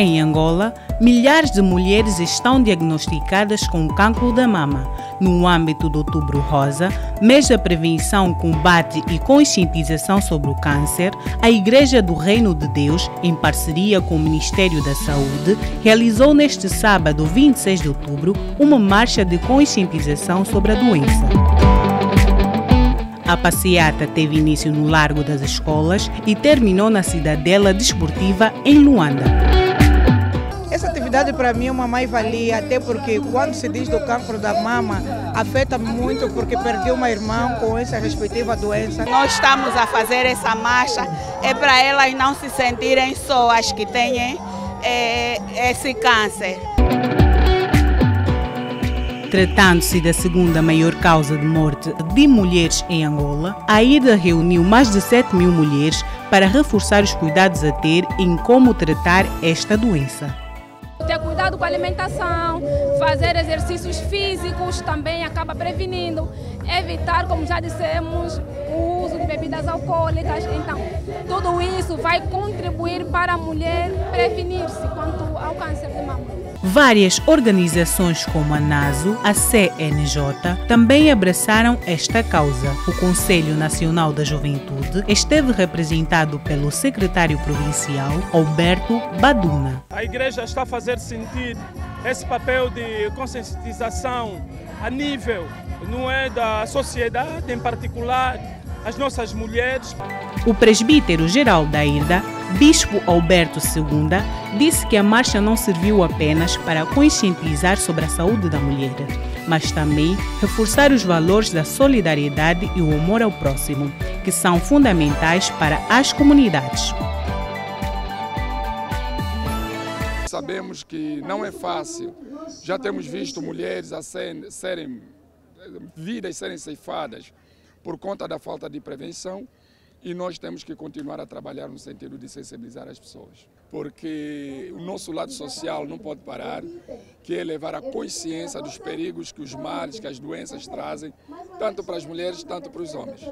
Em Angola, milhares de mulheres estão diagnosticadas com cancro da mama. No âmbito do Outubro Rosa, mês da prevenção, combate e conscientização sobre o câncer, a Igreja do Reino de Deus, em parceria com o Ministério da Saúde, realizou neste sábado, 26 de outubro, uma marcha de conscientização sobre a doença. A passeata teve início no Largo das Escolas e terminou na Cidadela Desportiva, em Luanda. Essa atividade para mim é uma mais-valia, até porque quando se diz do cancro da mama, afeta muito porque perdi uma irmã com essa respectiva doença. Nós estamos a fazer essa marcha, é para elas não se sentirem só as que têm esse câncer. Tratando-se da segunda maior causa de morte de mulheres em Angola, a IDA reuniu mais de 7.000 mulheres para reforçar os cuidados a ter em como tratar esta doença. Ter cuidado com a alimentação, fazer exercícios físicos também acaba prevenindo, evitar, como já dissemos, o uso de bebidas alcoólicas. Então, tudo isso vai contribuir para a mulher prevenir-se quanto ao câncer de mama. Várias organizações como a NASO, a CNJ, também abraçaram esta causa. O Conselho Nacional da Juventude esteve representado pelo secretário provincial Alberto Baduna. A Igreja está a fazer sentir esse papel de conscientização a nível, não é, da sociedade, em particular as nossas mulheres. O presbítero-geral da IDA, Bispo Alberto II, disse que a marcha não serviu apenas para conscientizar sobre a saúde da mulher, mas também reforçar os valores da solidariedade e o amor ao próximo, que são fundamentais para as comunidades. Sabemos que não é fácil, já temos visto mulheres vidas serem ceifadas por conta da falta de prevenção. E nós temos que continuar a trabalhar no sentido de sensibilizar as pessoas, porque o nosso lado social não pode parar, que é levar a consciência dos perigos que os males, que as doenças trazem, tanto para as mulheres, tanto para os homens.